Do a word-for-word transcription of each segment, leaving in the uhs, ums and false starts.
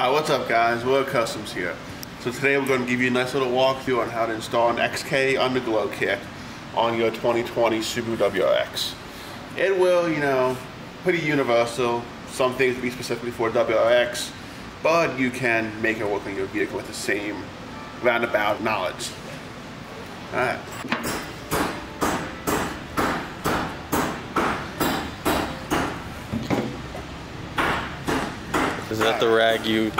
Alright, what's up guys, Royal Customs here. So today we're going to give you a nice little walkthrough on how to install an X K Underglow Kit on your twenty twenty Subaru W R X. It will, you know, pretty universal, some things will be specifically for W R X, but you can make it work on your vehicle with the same roundabout knowledge. Alright. Is that the rag you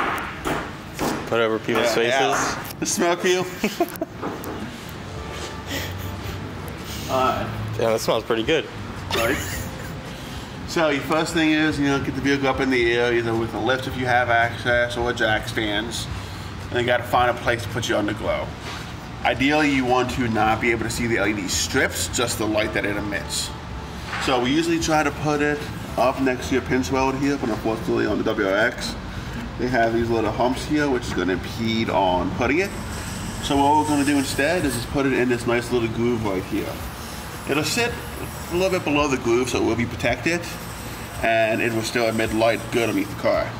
put over people's yeah, faces? Yeah. The smoke you. Alright. Yeah, that smells pretty good. Right? So your first thing is, you know, get the vehicle up in the air, either with a lift if you have access or jack stands. And then you gotta find a place to put your underglow. Ideally you want to not be able to see the L E D strips, just the light that it emits. So we usually try to put it up next to your pinch weld here, but unfortunately on the W R X, they have these little humps here, which is gonna impede on putting it. So what we're gonna do instead is just put it in this nice little groove right here. It'll sit a little bit below the groove, so it will be protected, and it will still emit light good underneath the car.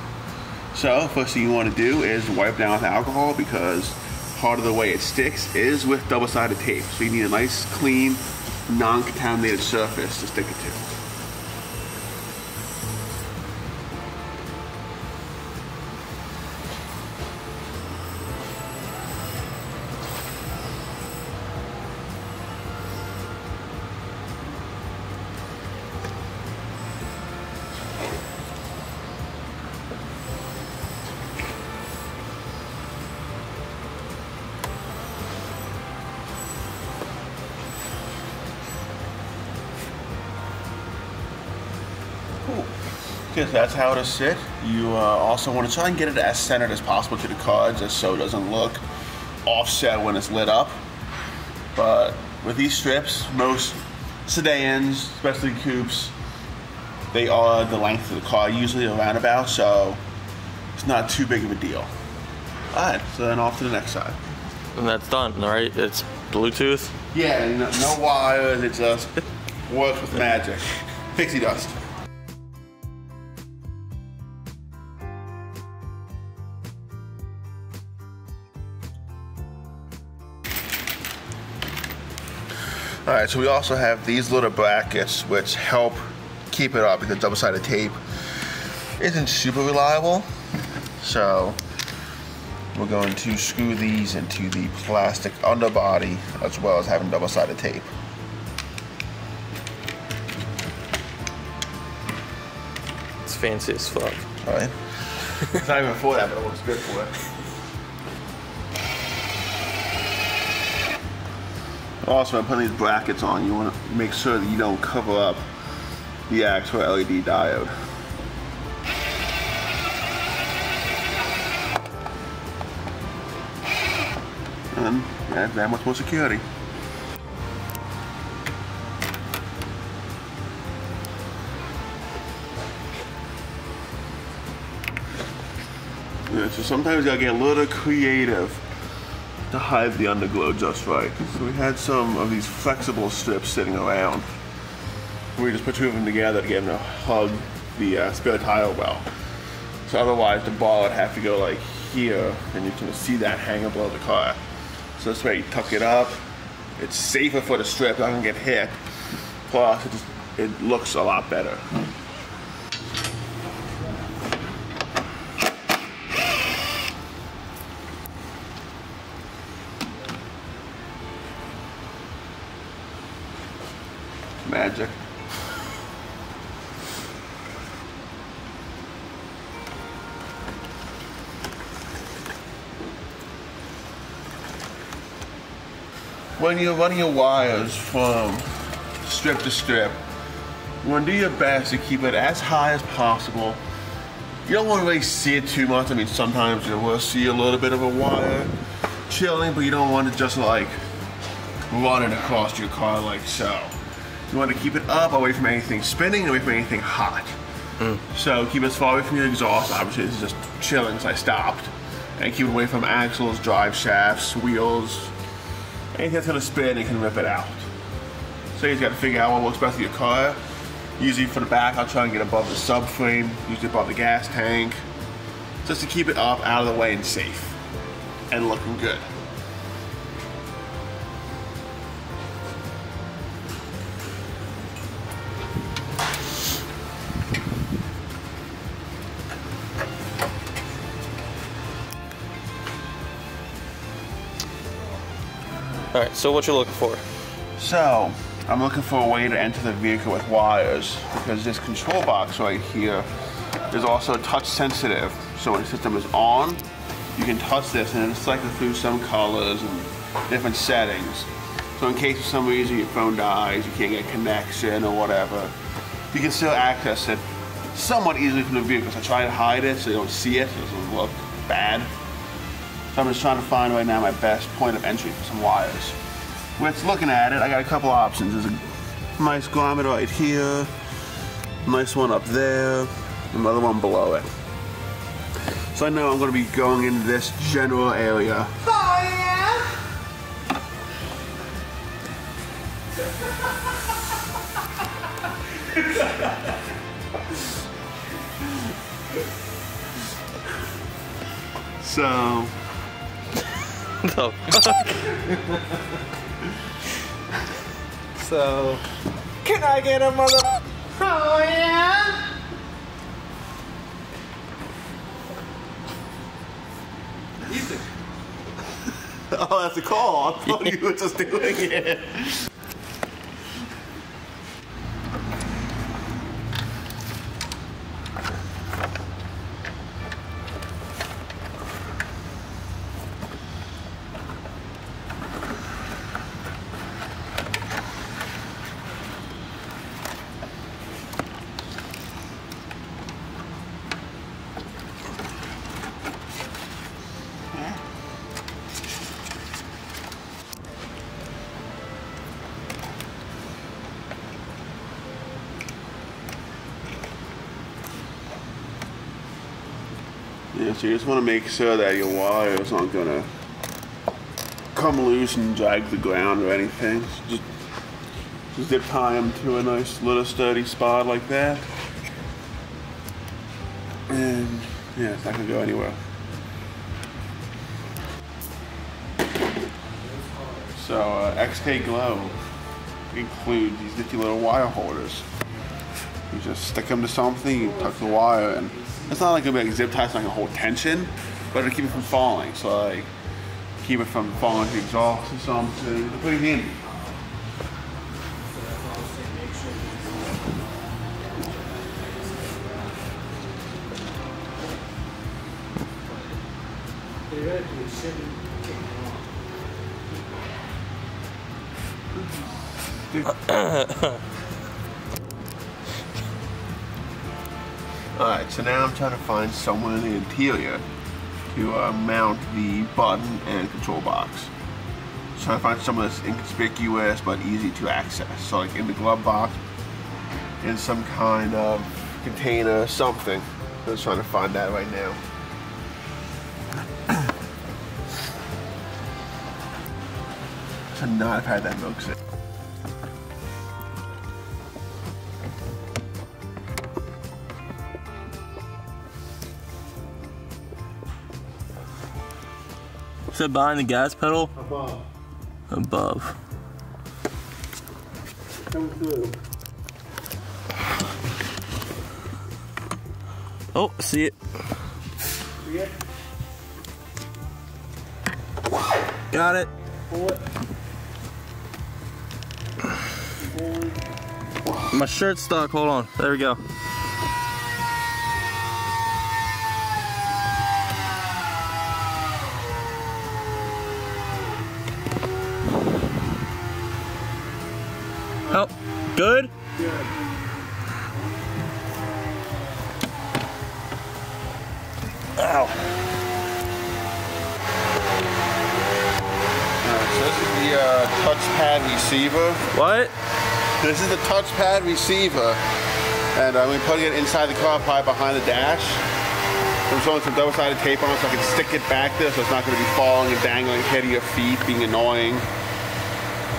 So first thing you wanna do is wipe down with alcohol, because part of the way it sticks is with double-sided tape. So you need a nice, clean, non-contaminated surface to stick it to. Cool. Okay, so that's how it'll sit. You uh, also want to try and get it as centered as possible to the car, just so it doesn't look offset when it's lit up. But with these strips, most sedans, especially coupes, they are the length of the car, usually a roundabout, so it's not too big of a deal. Alright, so then off to the next side. And that's done, right? It's Bluetooth? Yeah, no, no wires, it just works with magic. Pixie dust. Alright, so we also have these little brackets which help keep it up because double-sided tape isn't super reliable. So we're going to screw these into the plastic underbody as well as having double-sided tape. It's fancy as fuck. Alright. It's not even for that, but it looks good for it. Also, when putting these brackets on, you want to make sure that you don't cover up the actual L E D diode. And add that much more security. Yeah, so sometimes you gotta get a little creative to hide the underglow just right. So we had some of these flexible strips sitting around. We just put two of them together to get them to hug the uh, spare tire well. So otherwise the ball would have to go like here and you can see that hanging below the car. So this way you tuck it up, it's safer for the strip, it doesn't get hit. Plus it, just, it looks a lot better. Magic. When you're running your wires from strip to strip, you want to do your best to keep it as high as possible. You don't want to really see it too much. I mean, sometimes you will see a little bit of a wire chilling, but you don't want to just like run it across your car like so. You want to keep it up, away from anything spinning, away from anything hot. Mm. So keep it as far away from your exhaust, obviously it's just chilling so I stopped. And keep it away from axles, drive shafts, wheels, anything that's going to spin, you can rip it out. So you just got to figure out what works best for your car. Usually for the back, I'll try and get above the subframe, usually above the gas tank. just to keep it off, out of the way, and safe and looking good. All right, so what you're looking for? So, I'm looking for a way to enter the vehicle with wires, because this control box right here is also touch sensitive. So when the system is on, you can touch this and it's selected through some colors and different settings. So in case for some reason your phone dies, you can't get a connection or whatever, you can still access it somewhat easily from the vehicle. So I try to hide it so you don't see it, so it doesn't look bad. So I'm just trying to find right now my best point of entry for some wires. With looking at it, I got a couple options. There's a nice grommet right here, a nice one up there, another one below it. So I know I'm going to be going into this general area. Oh, yeah. So. The fuck? So. Can I get a mother? Oh, yeah. Oh, that's a call. I thought you were just doing it. Yeah, so you just want to make sure that your wires aren't going to come loose and drag the ground or anything. So just, just zip tie them to a nice little sturdy spot like that. And yeah, it's not going to go anywhere. So uh, X K Glow includes these nifty little wire holders. You just stick them to something, you tuck the wire in. It's not like a big zip tie, it's not gonna hold tension, but it'll keep it from falling. So like, keep it from falling to exhaust or something. It's pretty handy. Alright, so now I'm trying to find somewhere in the interior to uh, mount the button and control box. So trying to find somewhere that's inconspicuous but easy to access. So like in the glove box, in some kind of container, something. I'm just trying to find that right now. To not have had that milkshake. Is it behind the gas pedal? Above. Above. Come through. Oh, see it. See it? Got it. Pull it. Pull. My shirt's stuck, hold on. There we go. Oh, good? Good. Ow. Alright, so this is the uh, touchpad receiver. What? This is the touchpad receiver. And uh, we're putting it inside the car, probably behind the dash. I'm throwing some double-sided tape on it so I can stick it back there so it's not going to be falling and dangling, hitting your feet, being annoying.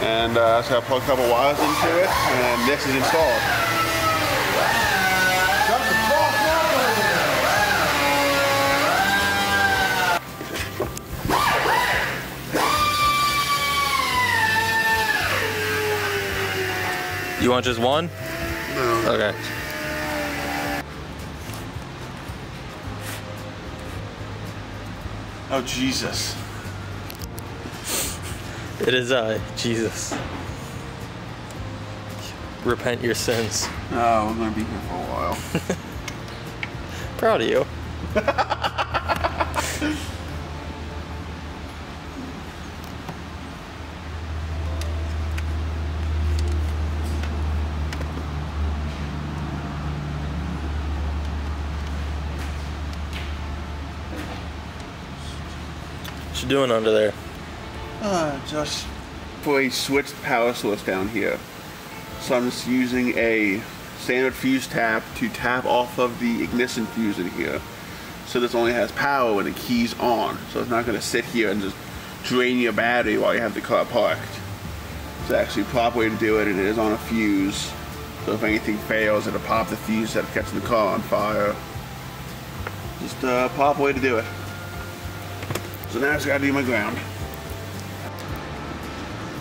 And uh, so I plug a couple wires into it, and this is installed. Shut the fuck up over there! You want just one? No. Okay. Oh, Jesus. It is I, uh, Jesus. Repent your sins. No, I'm gonna be here for a while. Proud of you. What you doing under there? Uh, just fully switched power source down here. So I'm just using a standard fuse tap to tap off of the ignition fuse in here. So this only has power when the key's on. So it's not going to sit here and just drain your battery while you have the car parked. It's actually a proper way to do it, and it is on a fuse. So if anything fails, it'll pop the fuse instead of catching the car on fire. Just a proper way to do it. So now I just got to do my ground.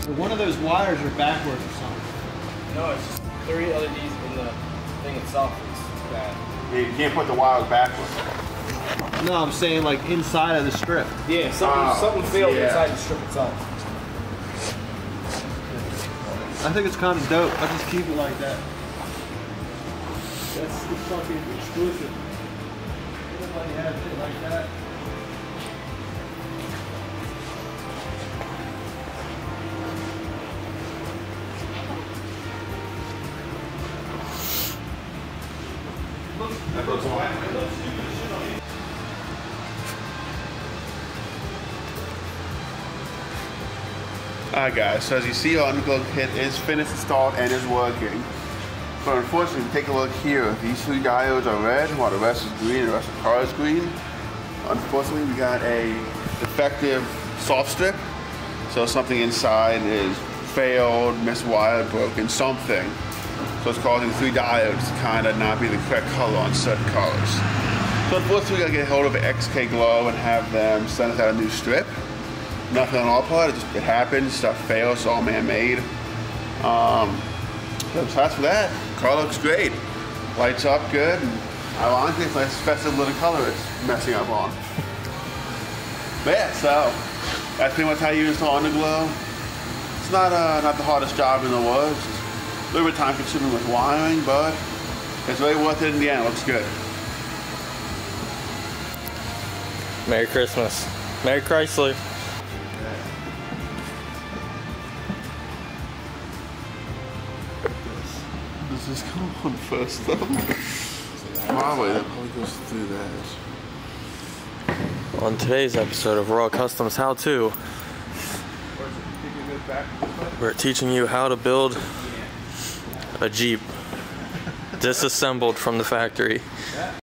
So one of those wires are backwards or something? No, it's just three L E Ds in the thing itself is bad. Yeah, you can't put the wires backwards. No, I'm saying like inside of the strip. Yeah, something, oh, something failed yeah. inside the strip itself. I think it's kind of dope. I just keep it like that. That's the fucking exclusive. Nobody has it like that. That looks fine. Alright guys, so as you see, our underglow kit is finished installed and is working. But unfortunately, take a look here. These three diodes are red, while the rest is green, and the rest of the car is green. Unfortunately, we got a defective soft strip. So something inside is failed, miswired, broken, something. So it's causing three diodes to kind of not be the correct color on certain cars. So unfortunately, we gotta get a hold of X K Glow and have them send us out a new strip. Nothing on our part, it just it happens, stuff fails, it's all man-made. Um, so besides for that, car looks great. Lights up good, and ironically, it's a nice festive little color it's messing up on. But yeah, so that's pretty much how you install Underglow. It's not uh, not the hardest job in the world. It's just a little bit time consuming with wiring, but it's really worth it in the end. It looks good. Merry Christmas. Merry Chrysler. Does this come on first though? Probably. That probably goes through that. On today's episode of Royal Customs How To, we're teaching you how to build a Jeep disassembled from the factory.